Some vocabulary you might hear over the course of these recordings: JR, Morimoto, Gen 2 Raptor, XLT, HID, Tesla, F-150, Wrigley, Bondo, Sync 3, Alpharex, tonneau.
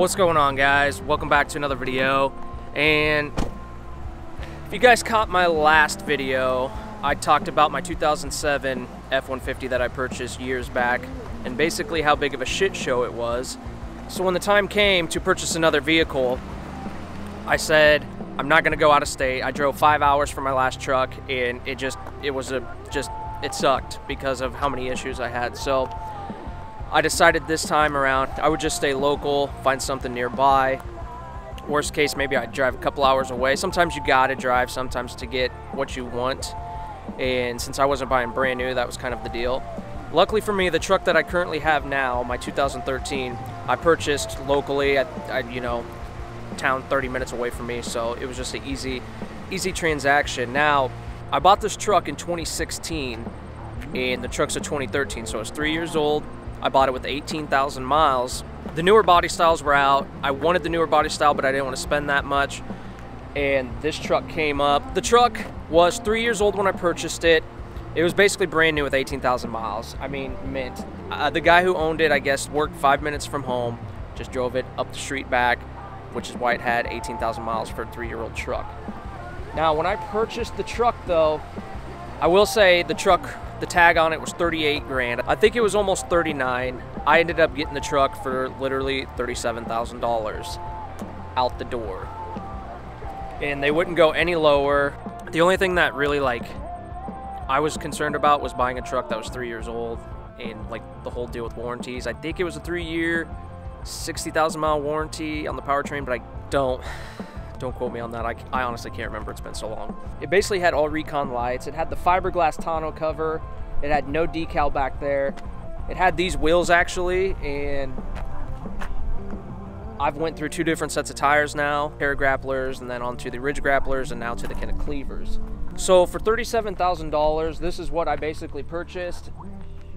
What's going on, guys? Welcome back to another video. And if you guys caught my last video, I talked about my 2007 F-150 that I purchased years back and basically how big of a shit show it was. So when the time came to purchase another vehicle, I said I'm not going to go out of state. I drove 5 hours for my last truck, and it sucked because of how many issues I had. So I decided this time around I would just stay local, find something nearby. Worst case, maybe I'd drive a couple hours away. Sometimes you gotta drive sometimes to get what you want, and since I wasn't buying brand new, that was kind of the deal. Luckily for me, the truck that I currently have now, my 2013, I purchased locally at you know, town 30 minutes away from me, so it was just an easy transaction. Now, I bought this truck in 2016 and the truck's a 2013, so it's 3 years old. I bought it with 18,000 miles. The newer body styles were out. I wanted the newer body style, but I didn't want to spend that much. And this truck came up. The truck was 3 years old when I purchased it. It was basically brand new with 18,000 miles. I mean, mint. The guy who owned it, I guess, worked 5 minutes from home, just drove it up the street back, which is why it had 18,000 miles for a three-year-old truck. Now, when I purchased the truck, though, I will say the truck, the tag on it was 38 grand. I think it was almost 39. I ended up getting the truck for literally $37,000 out the door. And they wouldn't go any lower. The only thing that really, like, I was concerned about was buying a truck that was 3 years old and, like, the whole deal with warranties. I think it was a 3-year, 60,000 mile warranty on the powertrain, but I don't quote me on that. I honestly can't remember, it's been so long. It basically had all recon lights. It had the fiberglass tonneau cover. It had no decal back there. It had these wheels, actually, and I've went through two different sets of tires now, air grapplers, and then onto the ridge grapplers, and now to the kind of cleavers. So for $37,000, this is what I basically purchased.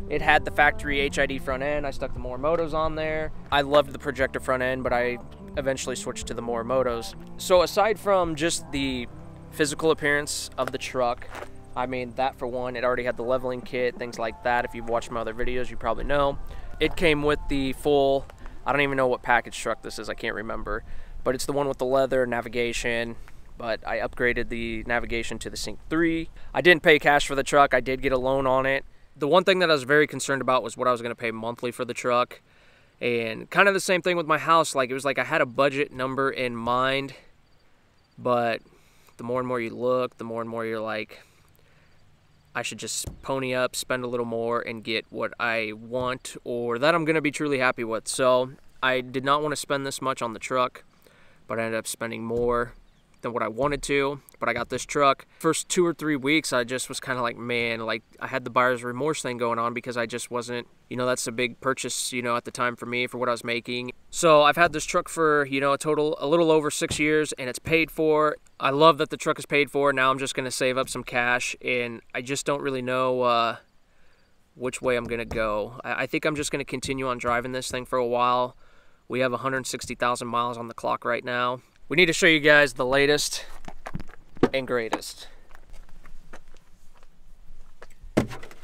It had the factory HID front end. I stuck the Morimotos on there. I loved the projector front end, but I eventually switched to the Morimotos. So aside from just the physical appearance of the truck, I mean, that for one, it already had the leveling kit, things like that. If you've watched my other videos, you probably know. It came with the full, I don't even know what package truck this is, I can't remember, but it's the one with the leather, navigation, but I upgraded the navigation to the Sync 3. I didn't pay cash for the truck, I did get a loan on it. The one thing that I was very concerned about was what I was gonna pay monthly for the truck. And kind of the same thing with my house. Like, it was like I had a budget number in mind, but the more and more you look, the more and more you're like, I should just pony up, spend a little more, and get what I want or that I'm going to be truly happy with. So I did not want to spend this much on the truck, but I ended up spending more than what I wanted to. But I got this truck. First 2 or 3 weeks, I just was kind of like, man, like, I had the buyer's remorse thing going on because I just wasn't, you know, that's a big purchase, you know, at the time for me, for what I was making. So I've had this truck for, you know, a total, a little over 6 years, and it's paid for. I love that the truck is paid for. Now I'm just going to save up some cash, and I just don't really know which way I'm going to go. I think I'm just going to continue on driving this thing for a while. We have 160,000 miles on the clock right now. We need to show you guys the latest and greatest.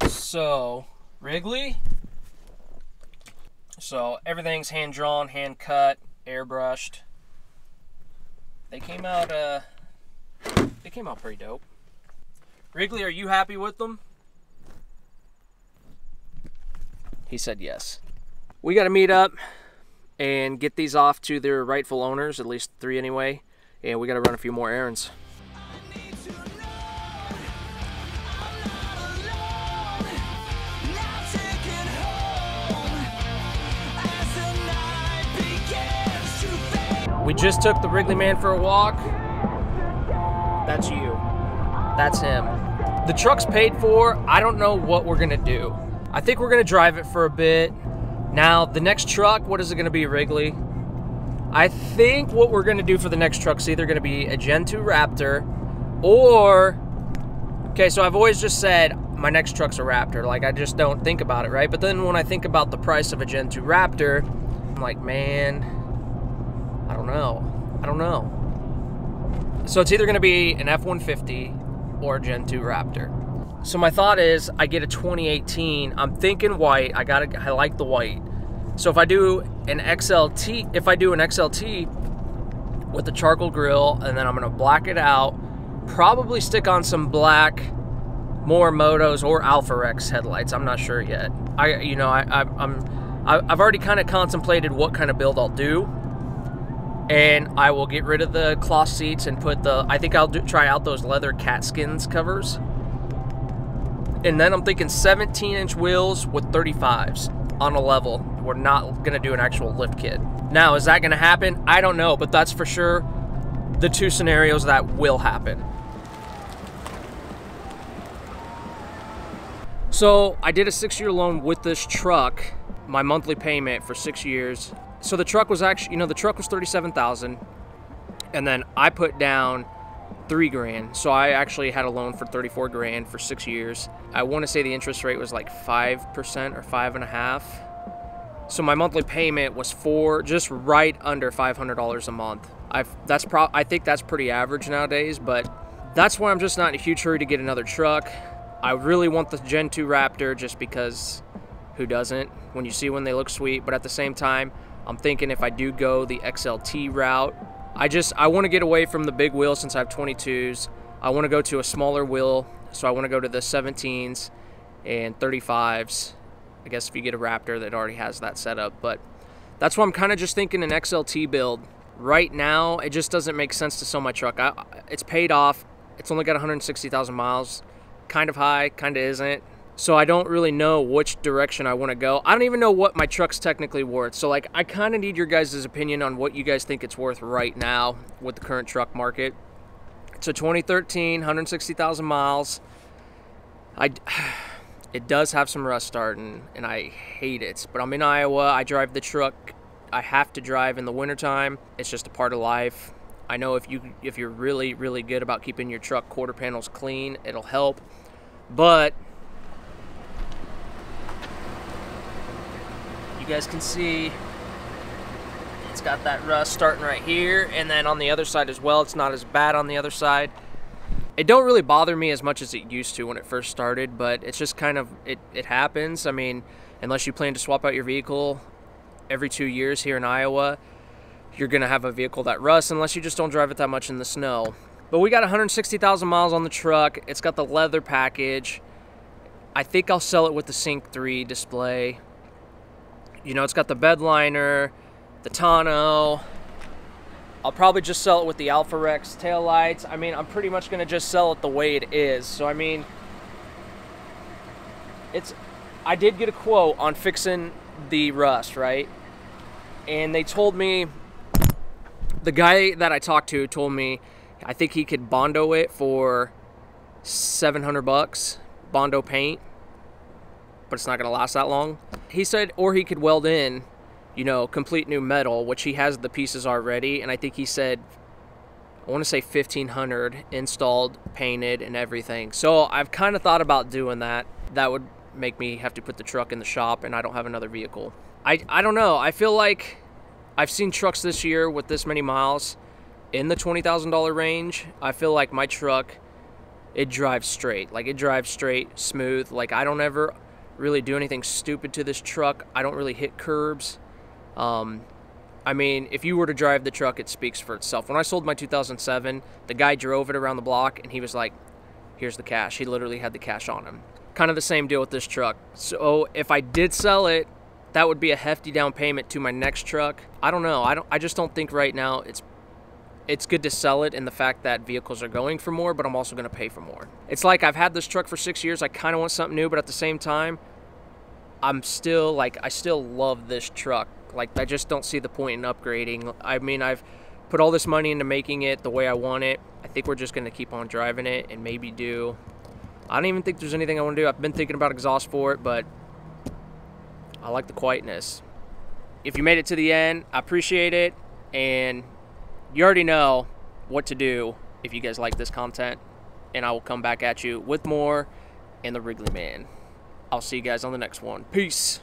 So, Wrigley. So everything's hand drawn, hand cut, airbrushed. They came out pretty dope. Wrigley, are you happy with them? He said yes. We got to meet up and get these off to their rightful owners, at least 3 anyway, and we got to run a few more errands. We just took the Wrigley man for a walk. That's you. That's him. The truck's paid for. I don't know what we're gonna do. I think we're gonna drive it for a bit. Now, the next truck, what is it gonna be, Wrigley? I think what we're gonna do for the next truck is either gonna be a Gen 2 Raptor or, okay, so I've always just said my next truck's a Raptor. Like, I just don't think about it, right? But then when I think about the price of a Gen 2 Raptor, I'm like, man, I don't know. I don't know. So it's either going to be an F-150 or a Gen 2 Raptor. So my thought is I get a 2018. I'm thinking white. I like the white. So if I do an XLT, with a charcoal grill, and then I'm gonna black it out, probably stick on some black Morimoto's or Alpharex headlights. I'm not sure yet. I've already kind of contemplated what kind of build I'll do, and I will get rid of the cloth seats and put the, try out those leather cat skins covers. And then I'm thinking 17-inch wheels with 35s on a level. We're not gonna do an actual lift kit. Now, is that gonna happen? I don't know, but that's for sure the two scenarios that will happen. So I did a 6-year loan with this truck, my monthly payment for 6 years. So the truck was actually, the truck was $37,000, and then I put down $3,000. So I actually had a loan for $34,000 for 6 years. I want to say the interest rate was like 5% or 5.5%. So my monthly payment was just right under $500 a month. I think that's pretty average nowadays, but that's why I'm just not in a huge hurry to get another truck. I really want the Gen 2 Raptor just because who doesn't when you see one, they look sweet. But at the same time, I'm thinking if I do go the XLT route, I want to get away from the big wheel since I have 22s. I want to go to a smaller wheel, so I want to go to the 17s and 35s. I guess if you get a Raptor that already has that setup, but that's why I'm kind of just thinking an XLT build. Right now, it just doesn't make sense to sell my truck. It's paid off. It's only got 160,000 miles. Kind of high, kind of isn't. So I don't really know which direction I want to go. I don't even know what my truck's technically worth. So like, I kind of need your guys' opinion on what you guys think it's worth right now with the current truck market. It's a 2013, 160,000 miles. It does have some rust starting, and I hate it. But I'm in Iowa. I drive the truck. I have to drive in the wintertime. It's just a part of life. I know if you're really, really good about keeping your truck quarter panels clean, it'll help. But you guys can see it's got that rust starting right here, and then on the other side as well. It's not as bad on the other side. It don't really bother me as much as it used to when it first started, but it's just kind of, it happens. I mean, unless you plan to swap out your vehicle every 2 years here in Iowa, you're gonna have a vehicle that rusts unless you just don't drive it that much in the snow. But we got 160,000 miles on the truck. It's got the leather package. I think I'll sell it with the Sync 3 display. You know, it's got the bed liner, the tonneau. I'll probably just sell it with the Alpharex taillights. I mean, I'm pretty much going to just sell it the way it is. So, I mean, I did get a quote on fixing the rust, right? And they told me, the guy that I talked to told me, I think he could Bondo it for $700, Bondo paint. But it's not going to last that long. He said, or he could weld in, you know, complete new metal, which he has the pieces already. And I think he said, I want to say 1,500 installed, painted, and everything. So I've kind of thought about doing that. That would make me have to put the truck in the shop, and I don't have another vehicle. I don't know. I feel like I've seen trucks this year with this many miles in the $20,000 range. I feel like my truck, it drives straight. Like, it drives straight, smooth. Like, I don't ever really do anything stupid to this truck. I don't really hit curbs. I mean, if you were to drive the truck, it speaks for itself. When I sold my 2007, the guy drove it around the block, and he was like, here's the cash. He literally had the cash on him. Kind of the same deal with this truck. So if I did sell it, that would be a hefty down payment to my next truck. I don't know. I just don't think right now it's good to sell it in the fact that vehicles are going for more, but I'm also going to pay for more. It's like, I've had this truck for 6 years. I kind of want something new, but at the same time, I'm still like, I still love this truck. Like, I just don't see the point in upgrading. I mean, I've put all this money into making it the way I want it. I think we're just going to keep on driving it and maybe do. I don't even think there's anything I want to do. I've been thinking about exhaust for it, but I like the quietness. If you made it to the end, I appreciate it. And you already know what to do if you guys like this content, and I will come back at you with more in the Wrigley Man. I'll see you guys on the next one. Peace.